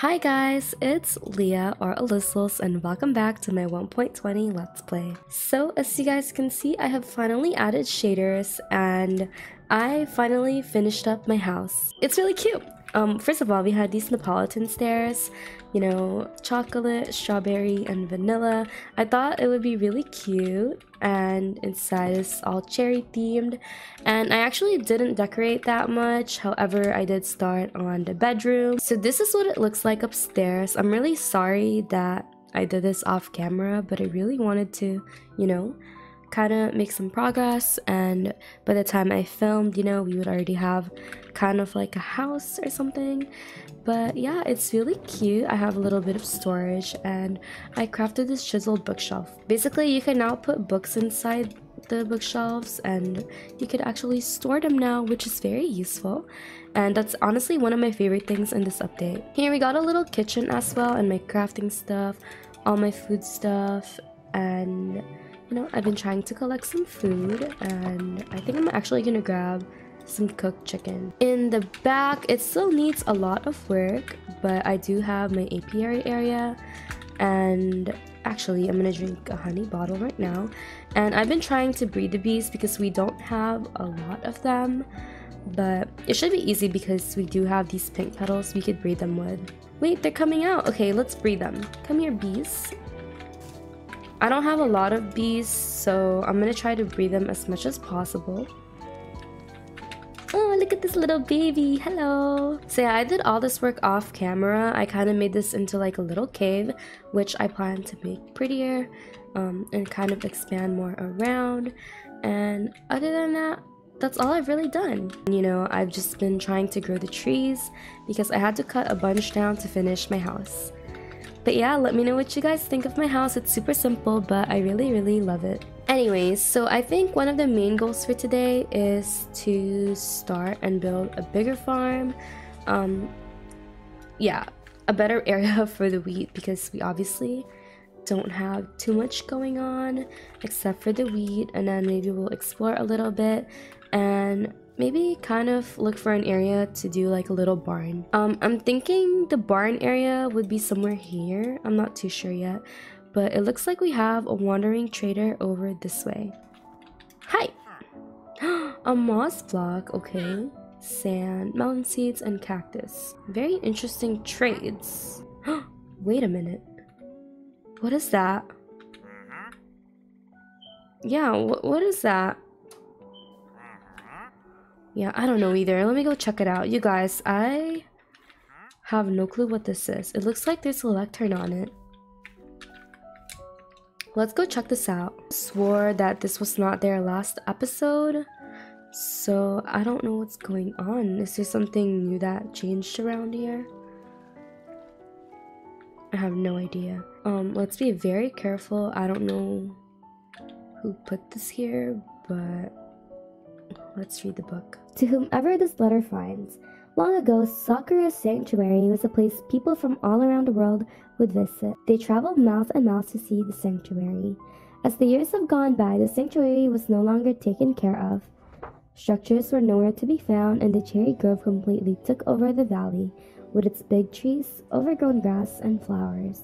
Hi guys, it's Leah or allizzles and welcome back to my 1.20 Let's Play. So as you guys can see, I have finally added shaders and I finally finished up my house. It's really cute. First of all, we had these Neapolitan stairs, you know, chocolate, strawberry, and vanilla. I thought it would be really cute, and inside is all cherry themed. And I actually didn't decorate that much, however, I did start on the bedroom. So this is what it looks like upstairs. I'm really sorry that I did this off camera, but I really wanted to, you know, kind of make some progress, and by the time I filmed, you know, we would already have kind of like a house or something. But yeah, it's really cute. I have a little bit of storage and I crafted this chiseled bookshelf. Basically, you can now put books inside the bookshelves and you could actually store them now, which is very useful, and that's honestly one of my favorite things in this update. Here we got a little kitchen as well, and my crafting stuff, all my food stuff, and you know, I've been trying to collect some food, and I think I'm actually gonna grab some cooked chicken. In the back, it still needs a lot of work, but I do have my apiary area, and actually I'm gonna drink a honey bottle right now. And I've been trying to breed the bees because we don't have a lot of them, but it should be easy because we do have these pink petals we could breed them with. Wait, they're coming out. Okay, let's breed them. Come here, bees. I don't have a lot of bees, so I'm gonna try to breed them as much as possible. Oh, look at this little baby. Hello. So yeah, I did all this work off camera. I kind of made this into like a little cave, which I plan to make prettier and kind of expand more around. And other than that, that's all I've really done. You know, I've just been trying to grow the trees because I had to cut a bunch down to finish my house. But yeah, let me know what you guys think of my house. It's super simple, but I really love it. Anyways, so I think one of the main goals for today is to start and build a bigger farm. Yeah, a better area for the wheat because we obviously don't have too much going on except for the wheat. And then maybe we'll explore a little bit and maybe kind of look for an area to do like a little barn. I'm thinking the barn area would be somewhere here. I'm not too sure yet, but it looks like we have a wandering trader over this way. Hi! A moss block, okay. Sand, mountain seeds, and cactus. Very interesting trades. Wait a minute. What is that? Yeah, what is that? Yeah, I don't know either. Let me go check it out. You guys, I have no clue what this is. It looks like there's a lectern on it. Let's go check this out. Swore that this was not their last episode, so I don't know what's going on. Is there something new that changed around here? I have no idea. Let's be very careful. I don't know who put this here, but let's read the book. To whomever this letter finds, long ago, Sakura Sanctuary was a place people from all around the world would visit. They traveled miles and miles to see the sanctuary. As the years have gone by, the sanctuary was no longer taken care of. Structures were nowhere to be found, and the Cherry Grove completely took over the valley with its big trees, overgrown grass, and flowers.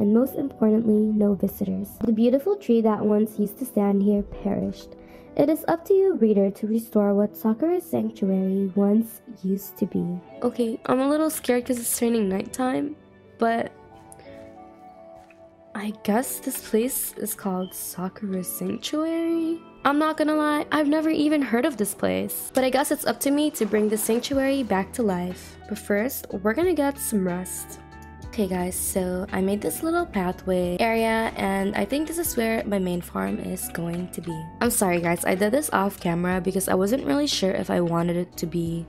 And most importantly, no visitors. The beautiful tree that once used to stand here perished. It is up to you, reader, to restore what Sakura Sanctuary once used to be. Okay, I'm a little scared because it's turning nighttime, but I guess this place is called Sakura Sanctuary? I'm not gonna lie, I've never even heard of this place. But I guess it's up to me to bring the sanctuary back to life. But first, we're gonna get some rest. Okay guys, so I made this little pathway area, and I think this is where my main farm is going to be. I'm sorry guys, I did this off camera because I wasn't really sure if I wanted it to be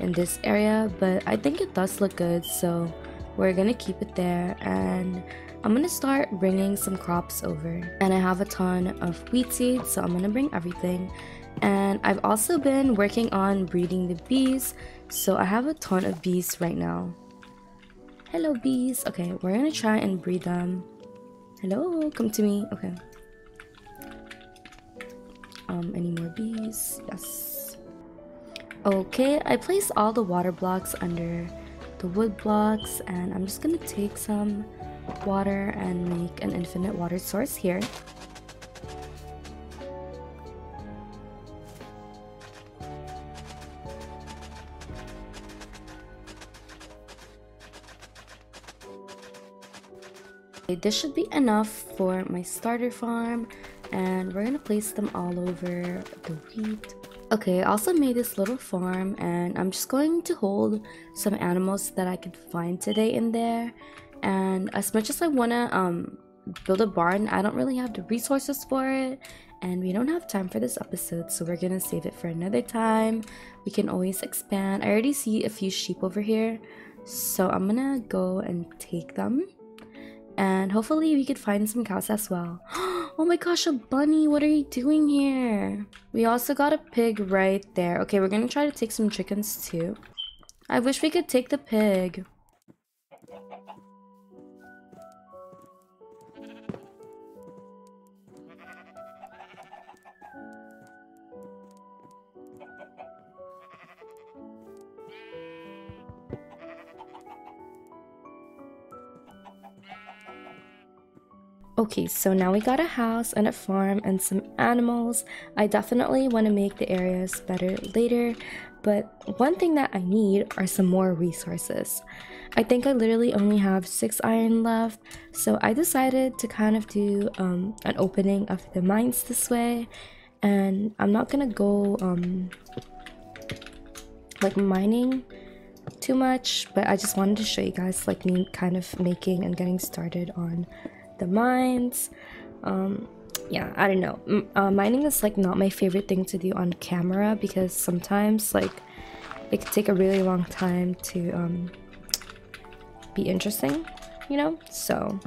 in this area, but I think it does look good, so we're gonna keep it there, and I'm gonna start bringing some crops over. And I have a ton of wheat seeds, so I'm gonna bring everything. And I've also been working on breeding the bees, so I have a ton of bees right now. Hello bees. Okay, we're gonna try and breed them. Hello, come to me. Okay. Any more bees? Yes. Okay, I placed all the water blocks under the wood blocks, and I'm just gonna take some water and make an infinite water source here. Okay, this should be enough for my starter farm, and we're gonna place them all over the wheat. Okay, I also made this little farm, and I'm just going to hold some animals that I could find today in there. And as much as I want to build a barn, I don't really have the resources for it, and we don't have time for this episode, so we're gonna save it for another time. We can always expand. I already see a few sheep over here, so I'm gonna go and take them, and hopefully we could find some cows as well. Oh my gosh, a bunny, what are you doing here? We also got a pig right there. Okay, we're gonna try to take some chickens too. I wish we could take the pig. Okay, so now we got a house and a farm and some animals. I definitely want to make the areas better later, but one thing that I need are some more resources. I think I literally only have 6 iron left, so I decided to kind of do an opening of the mines this way, and I'm not gonna go like mining too much, but I just wanted to show you guys like me kind of making and getting started on the mines. Yeah, I don't know, mining is like not my favorite thing to do on camera, because sometimes like it could take a really long time to be interesting, you know. So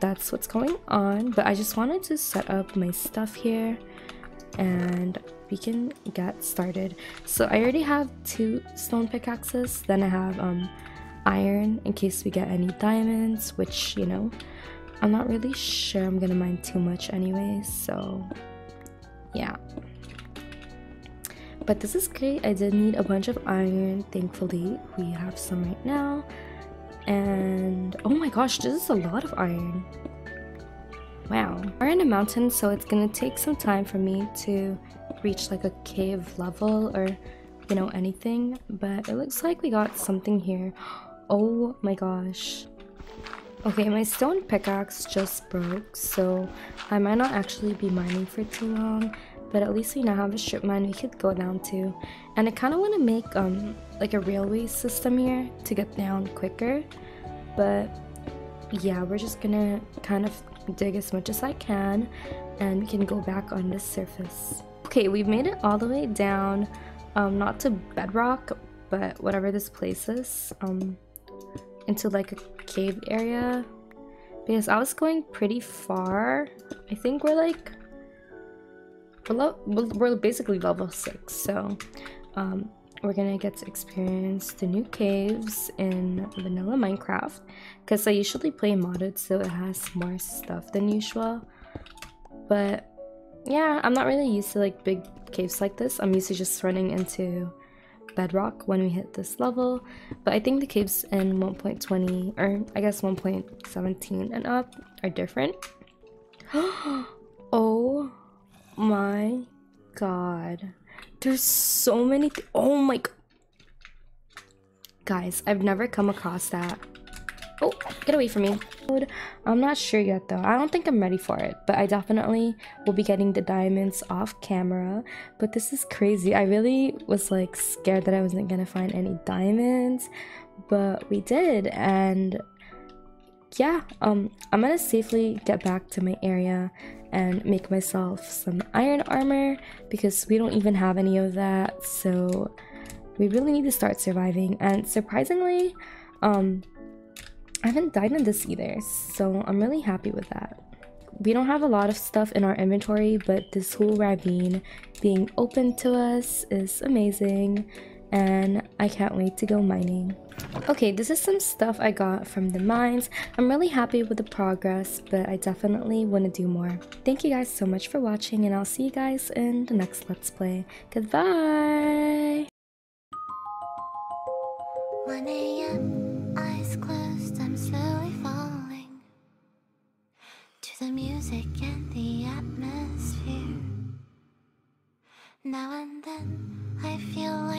that's what's going on, but I just wanted to set up my stuff here and we can get started. So I already have 2 stone pickaxes, then I have iron in case we get any diamonds, which, you know, I'm not really sure I'm gonna mine too much anyway, so yeah. But this is great. I did need a bunch of iron. Thankfully, we have some right now. And oh my gosh, this is a lot of iron. Wow. We're in a mountain, so it's gonna take some time for me to reach like a cave level or, you know, anything. But it looks like we got something here. Oh my gosh. Okay, my stone pickaxe just broke, so I might not actually be mining for too long, but at least we now have a strip mine we could go down to. And I kind of want to make like a railway system here to get down quicker, but yeah, we're just gonna kind of dig as much as I can, and we can go back on the surface. Okay, we've made it all the way down, not to bedrock, but whatever this place is, into like a cave area, because I was going pretty far. I think we're like we're basically level 6, so we're gonna get to experience the new caves in vanilla Minecraft, because I usually play modded, so it has more stuff than usual. But yeah, I'm not really used to like big caves like this. I'm used to just running into bedrock when we hit this level. But I think the caves in 1.20, or I guess 1.17 and up, are different. Oh my god, there's so many oh my guys, I've never come across that. Oh, get away from me. I'm not sure yet though. I don't think I'm ready for it, but I definitely will be getting the diamonds off camera. But this is crazy. I really was like scared that I wasn't gonna find any diamonds, but we did. And yeah, I'm gonna safely get back to my area and make myself some iron armor, because we don't even have any of that, so we really need to start surviving. And surprisingly, I haven't died in this either, so I'm really happy with that. We don't have a lot of stuff in our inventory, but this whole ravine being open to us is amazing, and I can't wait to go mining. Okay, this is some stuff I got from the mines. I'm really happy with the progress, but I definitely want to do more. Thank you guys so much for watching, and I'll see you guys in the next Let's Play. Goodbye! 1 AM, eyes closed, I'm slowly falling to the music and the atmosphere. Now and then, I feel like